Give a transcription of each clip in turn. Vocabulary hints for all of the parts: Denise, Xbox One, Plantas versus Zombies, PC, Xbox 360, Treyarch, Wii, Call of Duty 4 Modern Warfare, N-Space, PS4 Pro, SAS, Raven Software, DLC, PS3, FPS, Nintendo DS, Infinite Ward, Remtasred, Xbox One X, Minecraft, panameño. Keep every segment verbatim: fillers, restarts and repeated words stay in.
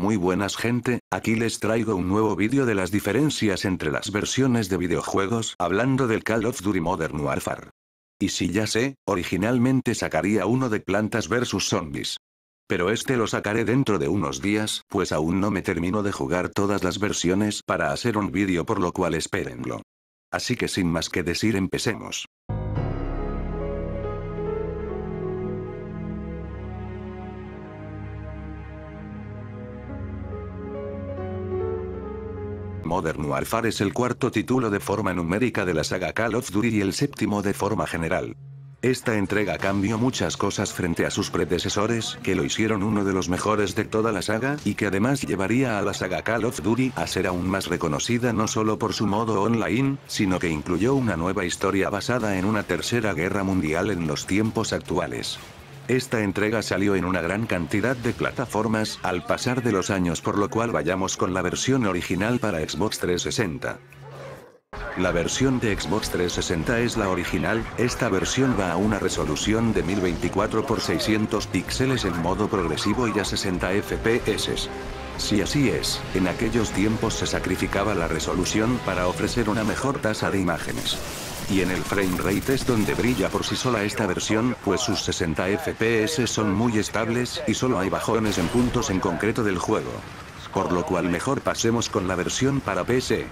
Muy buenas gente, aquí les traigo un nuevo vídeo de las diferencias entre las versiones de videojuegos hablando del Call of Duty Modern Warfare. Y si ya sé, originalmente sacaría uno de Plantas versus Zombies. Pero este lo sacaré dentro de unos días, pues aún no me termino de jugar todas las versiones para hacer un vídeo, por lo cual espérenlo. Así que sin más que decir, empecemos. Modern Warfare es el cuarto título de forma numérica de la saga Call of Duty y el séptimo de forma general. Esta entrega cambió muchas cosas frente a sus predecesores, que lo hicieron uno de los mejores de toda la saga, y que además llevaría a la saga Call of Duty a ser aún más reconocida no solo por su modo online, sino que incluyó una nueva historia basada en una tercera guerra mundial en los tiempos actuales. Esta entrega salió en una gran cantidad de plataformas al pasar de los años, por lo cual vayamos con la versión original para Xbox trescientos sesenta. La versión de Xbox trescientos sesenta es la original. Esta versión va a una resolución de mil veinticuatro por seiscientos píxeles en modo progresivo y a sesenta F P S. Si así es, en aquellos tiempos se sacrificaba la resolución para ofrecer una mejor tasa de imágenes. Y en el frame rate es donde brilla por sí sola esta versión, pues sus sesenta F P S son muy estables, y solo hay bajones en puntos en concreto del juego. Por lo cual mejor pasemos con la versión para P C.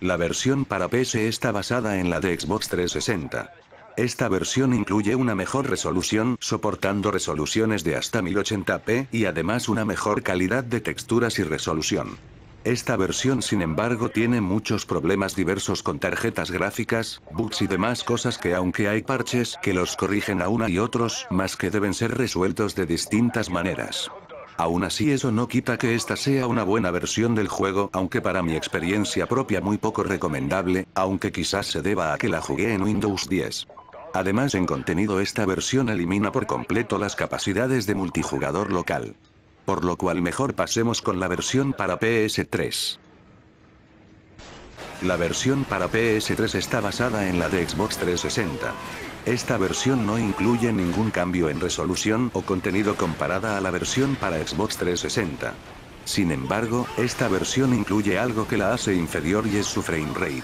La versión para P C está basada en la de Xbox trescientos sesenta. Esta versión incluye una mejor resolución, soportando resoluciones de hasta mil ochenta p, y además una mejor calidad de texturas y resolución. Esta versión sin embargo tiene muchos problemas diversos con tarjetas gráficas, bugs y demás cosas que, aunque hay parches que los corrigen aún hay otros más que deben ser resueltos de distintas maneras. Aún así eso no quita que esta sea una buena versión del juego, aunque para mi experiencia propia muy poco recomendable, aunque quizás se deba a que la jugué en Windows diez. Además en contenido esta versión elimina por completo las capacidades de multijugador local. Por lo cual mejor pasemos con la versión para P S tres. La versión para P S tres está basada en la de Xbox trescientos sesenta. Esta versión no incluye ningún cambio en resolución o contenido comparada a la versión para Xbox trescientos sesenta. Sin embargo, esta versión incluye algo que la hace inferior y es su frame rate.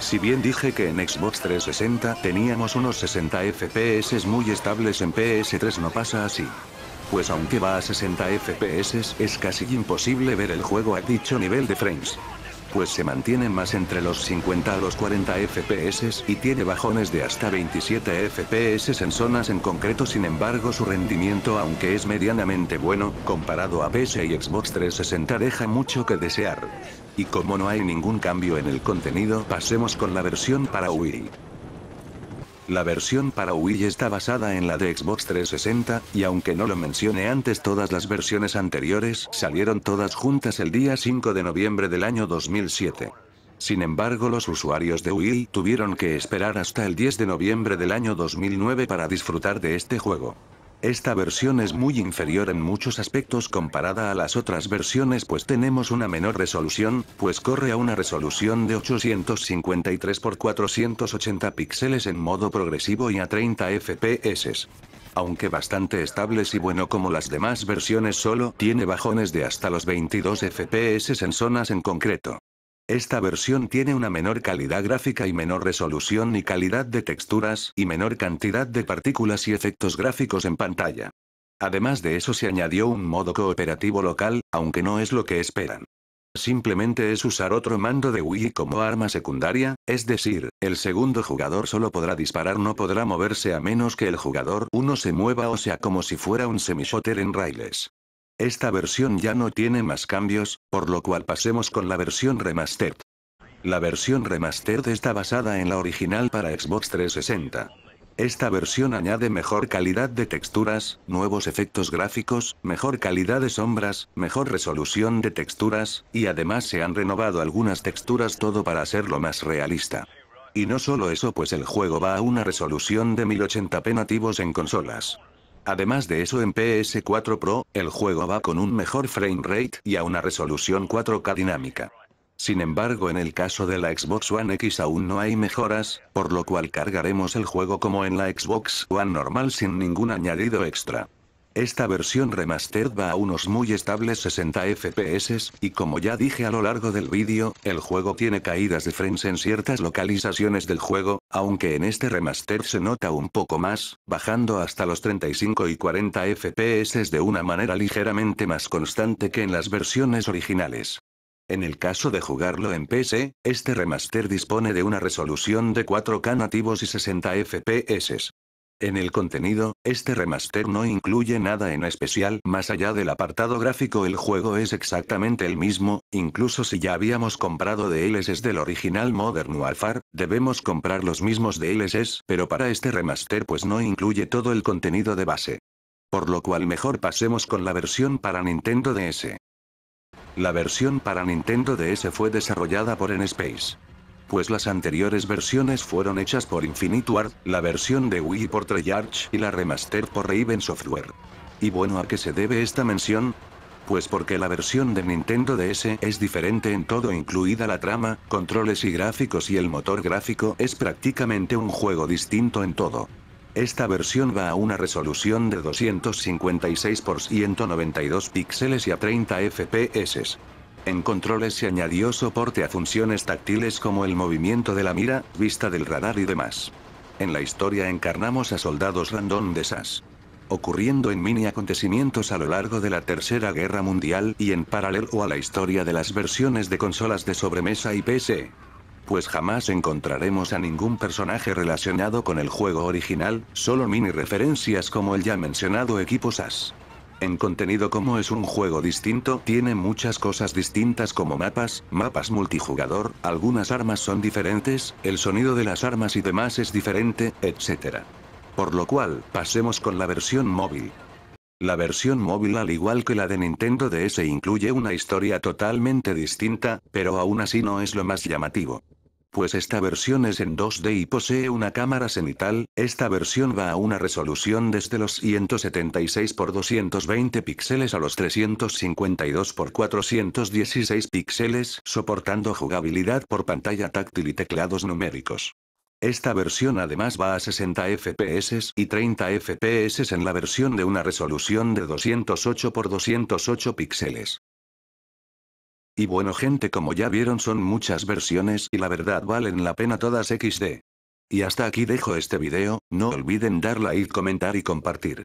Si bien dije que en Xbox trescientos sesenta teníamos unos sesenta F P S muy estables, en P S tres no pasa así. Pues aunque va a sesenta F P S, es casi imposible ver el juego a dicho nivel de frames. Pues se mantiene más entre los cincuenta a los cuarenta F P S y tiene bajones de hasta veintisiete F P S en zonas en concreto. Sin embargo su rendimiento, aunque es medianamente bueno, comparado a P C y Xbox trescientos sesenta deja mucho que desear. Y como no hay ningún cambio en el contenido, pasemos con la versión para Wii. La versión para Wii está basada en la de Xbox trescientos sesenta, y aunque no lo mencioné antes, todas las versiones anteriores salieron todas juntas el día cinco de noviembre del año dos mil siete. Sin embargo los usuarios de Wii tuvieron que esperar hasta el diez de noviembre del año dos mil nueve para disfrutar de este juego. Esta versión es muy inferior en muchos aspectos comparada a las otras versiones, pues tenemos una menor resolución, pues corre a una resolución de ochocientos cincuenta y tres por cuatrocientos ochenta píxeles en modo progresivo y a treinta F P S. Aunque bastante estables y bueno como las demás versiones, solo tiene bajones de hasta los veintidós F P S en zonas en concreto. Esta versión tiene una menor calidad gráfica y menor resolución y calidad de texturas, y menor cantidad de partículas y efectos gráficos en pantalla. Además de eso se añadió un modo cooperativo local, aunque no es lo que esperan. Simplemente es usar otro mando de Wii como arma secundaria, es decir, el segundo jugador solo podrá disparar, no podrá moverse a menos que el jugador uno se mueva, o sea como si fuera un semi-shooter en raíles. Esta versión ya no tiene más cambios, por lo cual pasemos con la versión remastered. La versión remastered está basada en la original para Xbox trescientos sesenta. Esta versión añade mejor calidad de texturas, nuevos efectos gráficos, mejor calidad de sombras, mejor resolución de texturas, y además se han renovado algunas texturas, todo para hacerlo más realista. Y no solo eso, pues el juego va a una resolución de mil ochenta p nativos en consolas. Además de eso en P S cuatro Pro, el juego va con un mejor frame rate y a una resolución cuatro K dinámica. Sin embargo en el caso de la Xbox One X aún no hay mejoras, por lo cual cargaremos el juego como en la Xbox One normal sin ningún añadido extra. Esta versión remastered va a unos muy estables sesenta F P S, y como ya dije a lo largo del vídeo, el juego tiene caídas de frames en ciertas localizaciones del juego, aunque en este remaster se nota un poco más, bajando hasta los treinta y cinco y cuarenta F P S de una manera ligeramente más constante que en las versiones originales. En el caso de jugarlo en P C, este remaster dispone de una resolución de cuatro K nativos y sesenta F P S. En el contenido, este remaster no incluye nada en especial más allá del apartado gráfico. El juego es exactamente el mismo, incluso si ya habíamos comprado D L C s del original Modern Warfare, debemos comprar los mismos D L C s, pero para este remaster pues no incluye todo el contenido de base. Por lo cual mejor pasemos con la versión para Nintendo D S. La versión para Nintendo D S fue desarrollada por N Space. Pues las anteriores versiones fueron hechas por Infinite Ward, la versión de Wii por Treyarch y la remaster por Raven Software. Y bueno, ¿a qué se debe esta mención? Pues porque la versión de Nintendo D S es diferente en todo, incluida la trama, controles y gráficos, y el motor gráfico es prácticamente un juego distinto en todo. Esta versión va a una resolución de doscientos cincuenta y seis por ciento noventa y dos píxeles y a treinta F P S. En controles se añadió soporte a funciones táctiles como el movimiento de la mira, vista del radar y demás. En la historia encarnamos a soldados random de S A S. Ocurriendo en mini acontecimientos a lo largo de la Tercera Guerra Mundial y en paralelo a la historia de las versiones de consolas de sobremesa y P C. Pues jamás encontraremos a ningún personaje relacionado con el juego original, solo mini referencias como el ya mencionado equipo S A S. En contenido, como es un juego distinto, tiene muchas cosas distintas como mapas, mapas multijugador, algunas armas son diferentes, el sonido de las armas y demás es diferente, etcétera. Por lo cual, pasemos con la versión móvil. La versión móvil, al igual que la de Nintendo D S, incluye una historia totalmente distinta, pero aún así no es lo más llamativo. Pues esta versión es en dos D y posee una cámara cenital. Esta versión va a una resolución desde los ciento setenta y seis por doscientos veinte píxeles a los trescientos cincuenta y dos por cuatrocientos dieciséis píxeles, soportando jugabilidad por pantalla táctil y teclados numéricos. Esta versión además va a sesenta F P S y treinta F P S en la versión de una resolución de doscientos ocho por doscientos ocho píxeles. Y bueno gente, como ya vieron, son muchas versiones y la verdad valen la pena todas equis de. Y hasta aquí dejo este video, no olviden dar like, comentar y compartir.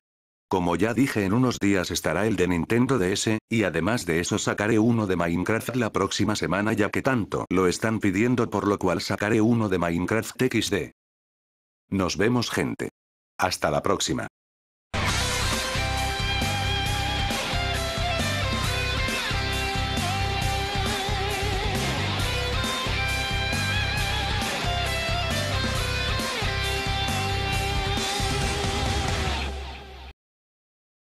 Como ya dije, en unos días estará el de Nintendo D S, y además de eso sacaré uno de Minecraft la próxima semana, ya que tanto lo están pidiendo, por lo cual sacaré uno de Minecraft equis de. Nos vemos gente. Hasta la próxima.